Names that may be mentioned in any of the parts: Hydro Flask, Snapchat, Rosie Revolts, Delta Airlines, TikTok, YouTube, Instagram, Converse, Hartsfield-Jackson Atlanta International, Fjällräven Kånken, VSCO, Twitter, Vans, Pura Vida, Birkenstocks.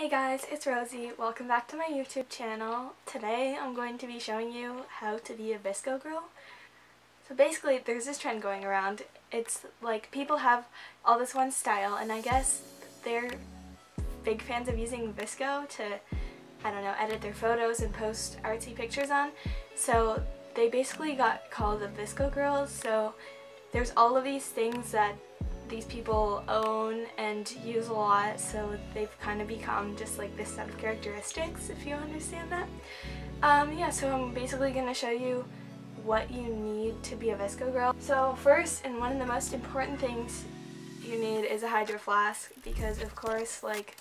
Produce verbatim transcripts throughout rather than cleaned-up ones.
Hey guys, it's Rosie. Welcome back to my YouTube channel. Today I'm going to be showing you how to be a V S C O girl. So basically there's this trend going around. It's like people have all this one style and I guess they're big fans of using V S C O to, I don't know, edit their photos and post artsy pictures on. So they basically got called the V S C O girls. So there's all of these things that these people own and use a lot, so they've kind of become just like this set of characteristics, if you understand that. Um, yeah, so I'm basically going to show you what you need to be a V S C O girl. So first, and one of the most important things you need is a Hydro Flask, because of course, like,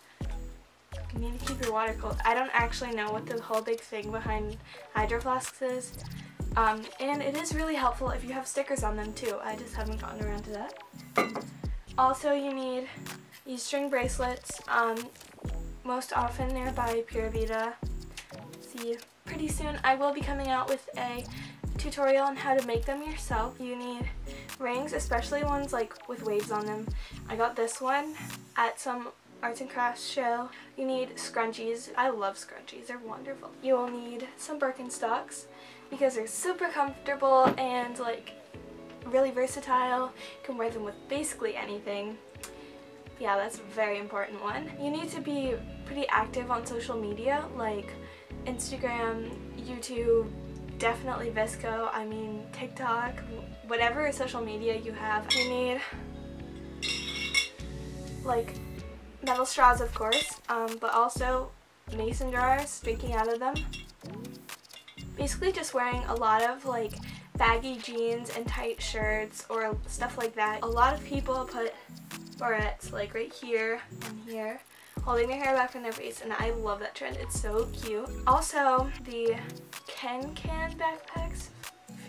you need to keep your water cold. I don't actually know what the whole big thing behind Hydro Flasks is, um, and it is really helpful if you have stickers on them too. I just haven't gotten around to that. Also, you need these string bracelets. Um, most often they're by Pura Vida. See, pretty soon I will be coming out with a tutorial on how to make them yourself. You need rings, especially ones like with waves on them. I got this one at some arts and crafts show. You need scrunchies. I love scrunchies. They're wonderful. You will need some Birkenstocks because they're super comfortable and like really versatile. You can wear them with basically anything. Yeah, that's a very important one. You need to be pretty active on social media like Instagram, YouTube, definitely V S C O, I mean TikTok, whatever social media you have. You need like metal straws, of course, um, but also mason jars, drinking out of them. Basically just wearing a lot of like baggy jeans and tight shirts or stuff like that. A lot of people put barrettes like right here and here, holding their hair back from their face, and I love that trend. It's so cute. Also, the Ken Can backpacks,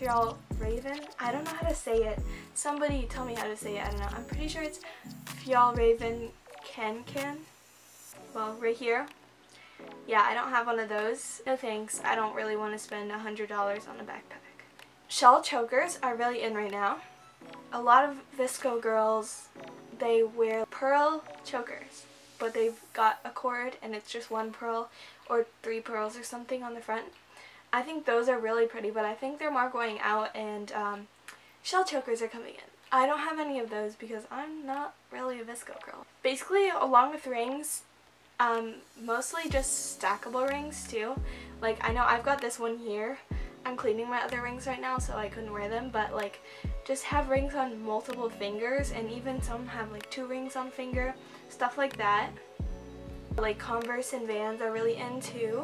Fjällräven. I don't know how to say it. Somebody tell me how to say it. I don't know. I'm pretty sure it's Fjällräven Kånken. Well, right here. Yeah, I don't have one of those. No thanks. I don't really want to spend a hundred dollars on a backpack. Shell chokers are really in right now. A lot of V S C O girls, they wear pearl chokers, but they've got a cord and it's just one pearl or three pearls or something on the front. I think those are really pretty, but I think they're more going out, and um, shell chokers are coming in. I don't have any of those because I'm not really a V S C O girl. Basically, along with rings, um, mostly just stackable rings too. Like, I know I've got this one here. I'm cleaning my other rings right now, so I couldn't wear them, but like just have rings on multiple fingers, and even some have like two rings on finger, stuff like that. Like Converse and Vans are really in too.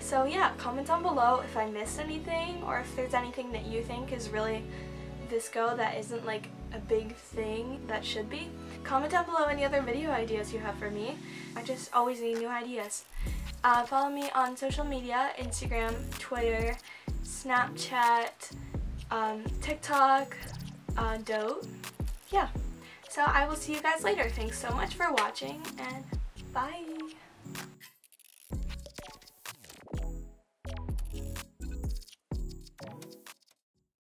So yeah, comment down below if I missed anything, or if there's anything that you think is really V S C O that isn't like a big thing that should be. Comment down below any other video ideas you have for me. I just always need new ideas. Uh, follow me on social media, Instagram, Twitter, Snapchat, um, TikTok, uh, Dope. Yeah. So I will see you guys later. Thanks so much for watching, and bye!